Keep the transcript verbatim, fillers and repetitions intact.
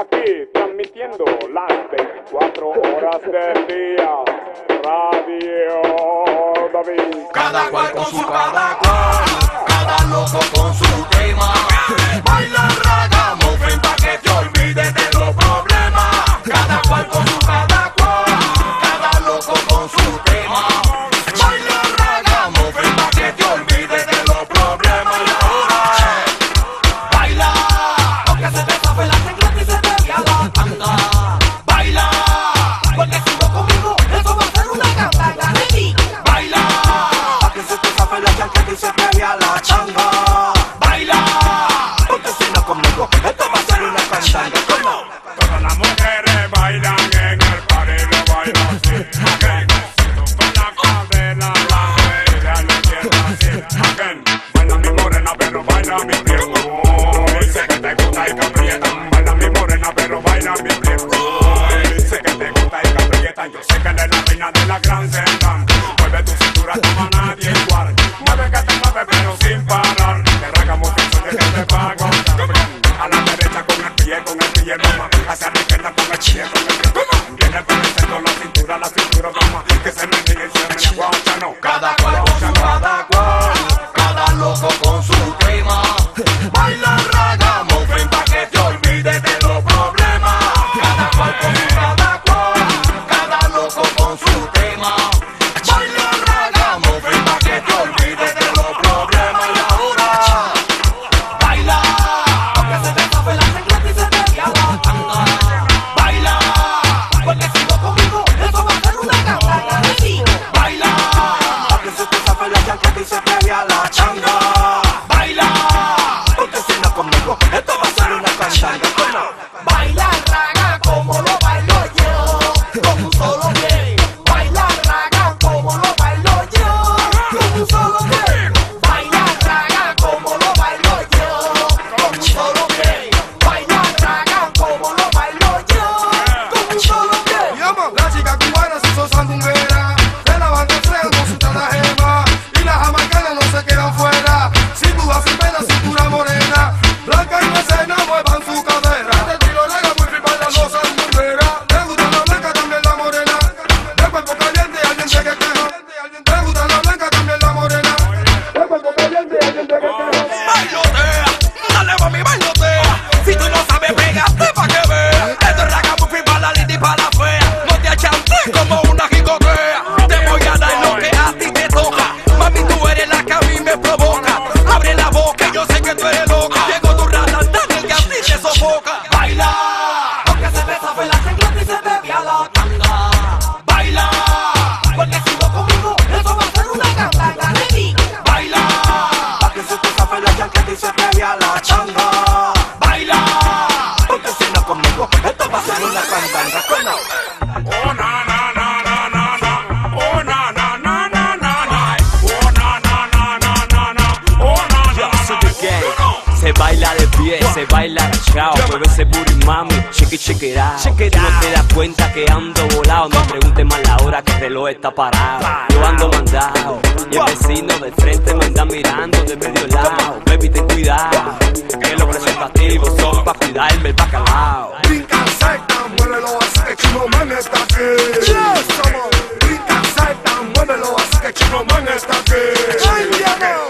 Aquí transmitiendo las veinticuatro horas del día, Radio David. Cada cual con su cada cual, cada loco con su tema. Baila raga, mofen pa' que te olvides de los problemas. Cada cual con su cada cual, cada loco con su tema. Baila raga, mofen pa' que te olvides de los problemas. Baila, porque se te sabe la regla. Baila, porque si no conmigo, eso va a ser una cantada de mí. Baila, pa' que se te sabe la chanca que se pegue a la chamba. Baila, porque si no conmigo, esto va a ser una cantada de como. Todas las mujeres bailan en el party, no bailan así, again. Si no la cadena, la mujer no quiere así, again. Baila mi morena, pero baila mi primo. Sé que te gusta y te aprietan. Baila mi morena, pero baila mi primo. Yo sé que eres la reina de la gran senda. Mueve tu cintura como a nadie igual. Mueve que te mueve pero sin parar. Te regamos que que te pago. A la derecha con el pie, con el pie, mamá. Hacia la izquierda con el pie, con el pie, mamá. Viene por el centro, la cintura, la cintura, mamá. Que se me diga y se me diga, guachano. Cada cual con su cada cual, cada loco con su tema. Baila raga, mofen pa' que te olvides de los problemas. Cada cual con su cada cual, con su tema. Baila raga, mofe pa' que te olvides de los problemas y ahora. Baila, porque se te sabe la regla y se te guía la tanda. Baila, porque si no conmigo, eso va a ser una cantada de ti. Baila, porque se te sabe la regla y se te guía la tanda. Baila, porque si no conmigo, esto va a ser una cantada de ti. Baila raga como lo bailo yo, con un solo pie. Check it out. Check it out. No te das cuenta que ando volado. No preguntes más la hora que el reloj está parado. Yo ando mandado y el vecino del frente me anda mirando de medio lado. Baby, ten cuidado, que los presentativos son pa' cuidarme el bacalao. Brinca salta, muévelo así que Chino Man está aquí. Yes, come on. Brinca salta, muévelo así que Chino Man está aquí.